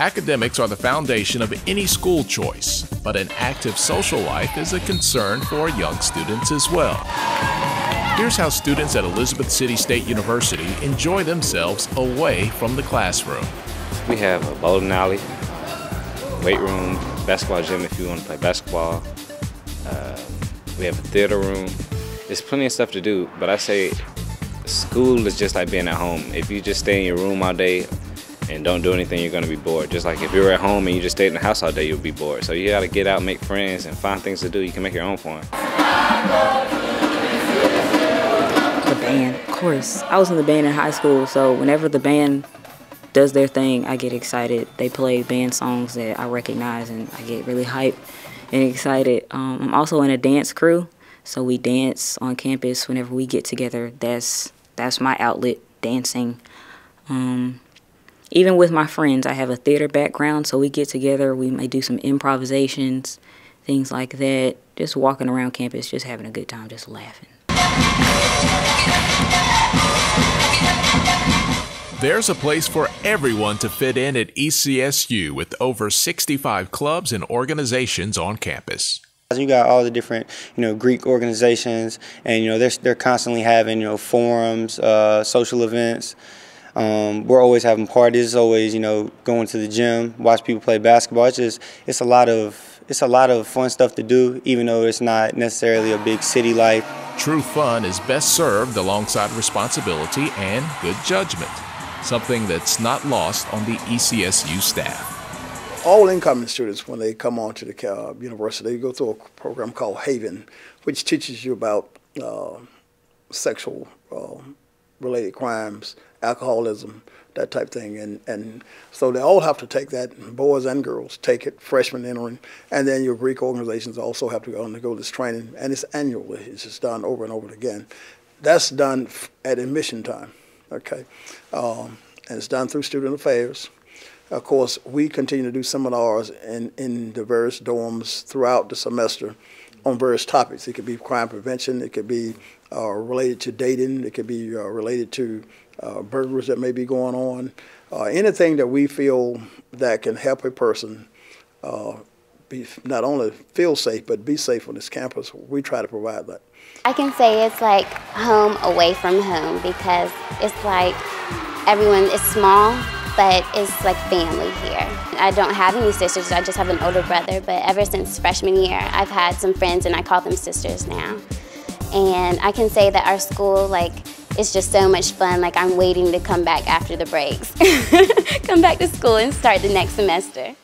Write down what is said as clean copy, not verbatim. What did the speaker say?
Academics are the foundation of any school choice, but an active social life is a concern for young students as well. Here's how students at Elizabeth City State University enjoy themselves away from the classroom. We have a bowling alley, weight room, basketball gym if you want to play basketball. We have a theater room. There's plenty of stuff to do, but I say school is just like being at home. If you just stay in your room all day and don't do anything, you're going to be bored. Just like if you were at home and you just stayed in the house all day, you'll be bored. So you got to get out, make friends, and find things to do. You can make your own fun. The band, of course. I was in the band in high school, so whenever the band does their thing, I get excited. They play band songs that I recognize, and I get really hyped and excited. I'm also in a dance crew, so we dance on campus whenever we get together. That's my outlet, dancing. Even with my friends, I have a theater background, so we get together, we may do some improvisations, things like that, just walking around campus, just having a good time, just laughing. There's a place for everyone to fit in at ECSU with over 65 clubs and organizations on campus. You got all the different, Greek organizations, and they're constantly having, forums, social events. We're always having parties, always, going to the gym, watch people play basketball. It's just, it's a lot of fun stuff to do, even though it's not necessarily a big city life. True fun is best served alongside responsibility and good judgment, something that's not lost on the ECSU staff. All incoming students, when they come on to the university, they go through a program called Haven, which teaches you about sexual related crimes, alcoholism, that type thing, and so they all have to take that, boys and girls take it, freshmen entering, and then your Greek organizations also have to undergo this training, and it's annually, it's just done over and over again. That's done at admission time, okay, and it's done through student affairs. Of course, we continue to do seminars in the various dorms throughout the semester on various topics. It could be crime prevention, it could be related to dating, it could be related to burglaries that may be going on. Anything that we feel that can help a person be not only feel safe, but be safe on this campus, we try to provide that. I can say it's like home away from home, because it's like everyone is small, but it's like family here. I don't have any sisters, I just have an older brother, but ever since freshman year, I've had some friends and I call them sisters now. And I can say that our school, it's just so much fun, I'm waiting to come back after the breaks. Come back to school and start the next semester.